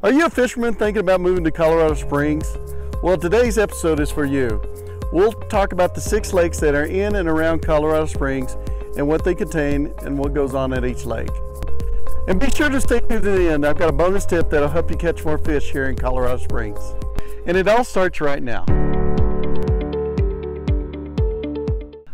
Are you a fisherman thinking about moving to Colorado Springs? Well, today's episode is for you. We'll talk about the 6 lakes that are in and around Colorado Springs and what they contain and what goes on at each lake. And be sure to stay tuned to the end. I've got a bonus tip that'll help you catch more fish here in Colorado Springs. And it all starts right now.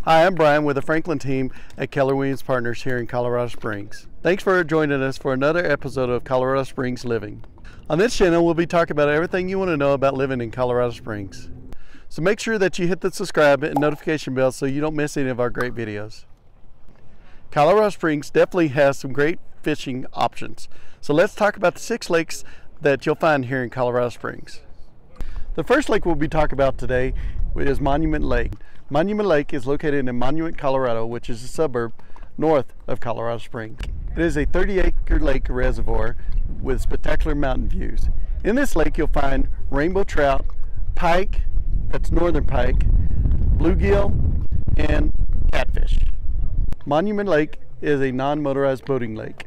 Hi, I'm Brian with the Franklin team at Keller Williams Partners here in Colorado Springs. Thanks for joining us for another episode of Colorado Springs Living. On this channel, we'll be talking about everything you want to know about living in Colorado Springs. So make sure that you hit the subscribe button and notification bell so you don't miss any of our great videos. Colorado Springs definitely has some great fishing options. So let's talk about the 6 lakes that you'll find here in Colorado Springs. The first lake we'll be talking about today is Monument Lake. Monument Lake is located in Monument, Colorado, which is a suburb north of Colorado Springs. It is a 30-acre lake reservoir with spectacular mountain views. In this lake, you'll find rainbow trout, pike, that's northern pike, bluegill, and catfish. Monument Lake is a non-motorized boating lake.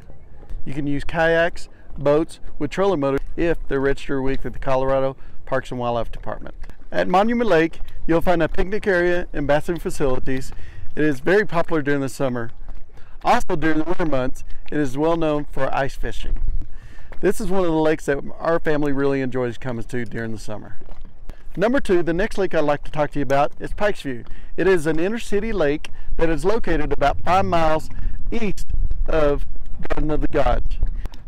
You can use kayaks, boats, with trolling motors if they're registered with the Colorado Parks and Wildlife Department. At Monument Lake, you'll find a picnic area and bathroom facilities. It is very popular during the summer. Also during the winter months, it is well known for ice fishing. This is one of the lakes that our family really enjoys coming to during the summer. Number 2, the next lake I'd like to talk to you about is Pikes View. It is an inner city lake that is located about 5 miles east of Garden of the Gods.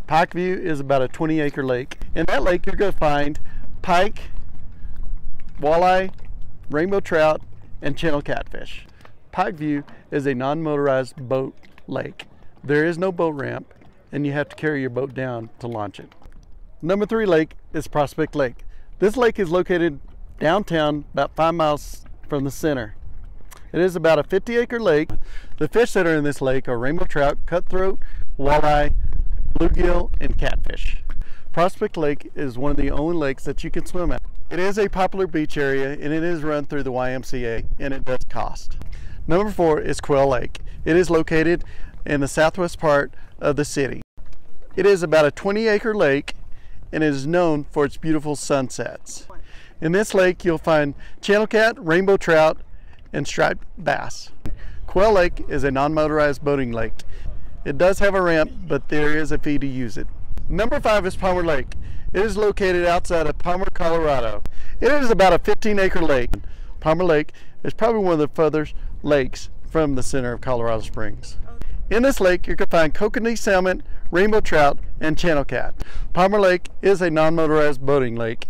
Pikes View is about a 20-acre lake. In that lake, you're going to find pike, walleye, rainbow trout, and channel catfish. Pike View is a non-motorized boat lake. There is no boat ramp, and you have to carry your boat down to launch it. Number 3 lake is Prospect Lake. This lake is located downtown, about 5 miles from the center. It is about a 50-acre lake. The fish that are in this lake are rainbow trout, cutthroat, walleye, bluegill, and catfish. Prospect Lake is one of the only lakes that you can swim at. It is a popular beach area, and it is run through the YMCA, and it does cost. Number 4 is Quail Lake. It is located in the southwest part of the city. It is about a 20-acre lake, and it is known for its beautiful sunsets. In this lake, you'll find channel cat, rainbow trout, and striped bass. Quail Lake is a non-motorized boating lake. It does have a ramp, but there is a fee to use it. Number 5 is Palmer Lake. It is located outside of Palmer, Colorado. It is about a 15-acre lake. Palmer Lake is probably one of the furthest lakes from the center of Colorado Springs. In this lake, you can find kokanee salmon, rainbow trout, and channel cat. Palmer Lake is a non-motorized boating lake.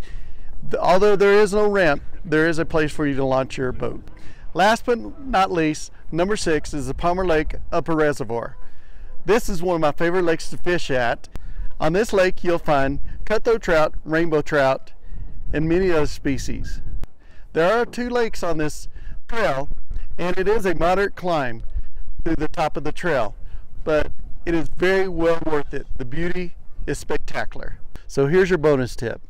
Although there is no ramp, there is a place for you to launch your boat. Last but not least, number 6 is the Palmer Lake Upper Reservoir. This is one of my favorite lakes to fish at. On this lake, you'll find cutthroat trout, rainbow trout, and many other species. There are 2 lakes on this trail, and it is a moderate climb through the top of the trail, but it is very well worth it. The beauty is spectacular. So here's your bonus tip.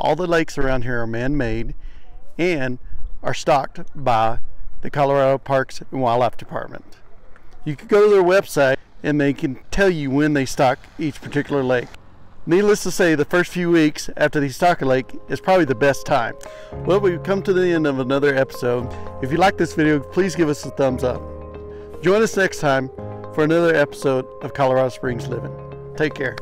All the lakes around here are man-made and are stocked by the Colorado Parks and Wildlife Department. You can go to their website and they can tell you when they stock each particular lake. Needless to say, the first few weeks after they stock a lake is probably the best time. Well, we've come to the end of another episode. If you like this video, please give us a thumbs up. Join us next time for another episode of Colorado Springs Living. Take care.